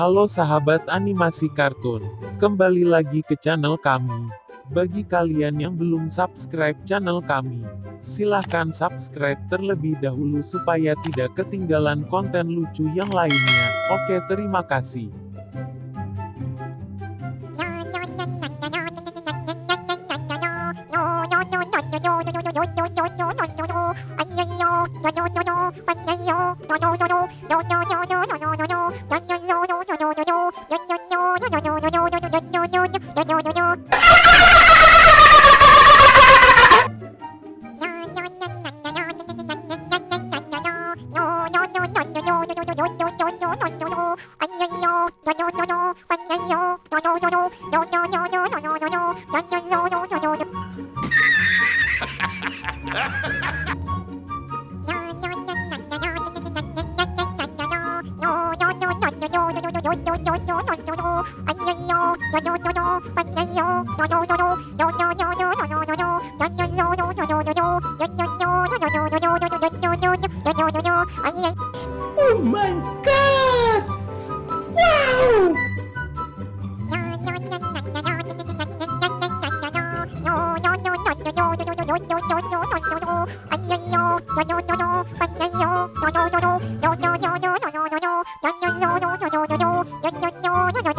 Halo sahabat animasi kartun, kembali lagi ke channel kami. Bagi kalian yang belum subscribe channel kami, silahkan subscribe terlebih dahulu supaya tidak ketinggalan konten lucu yang lainnya. Oke, terima kasih.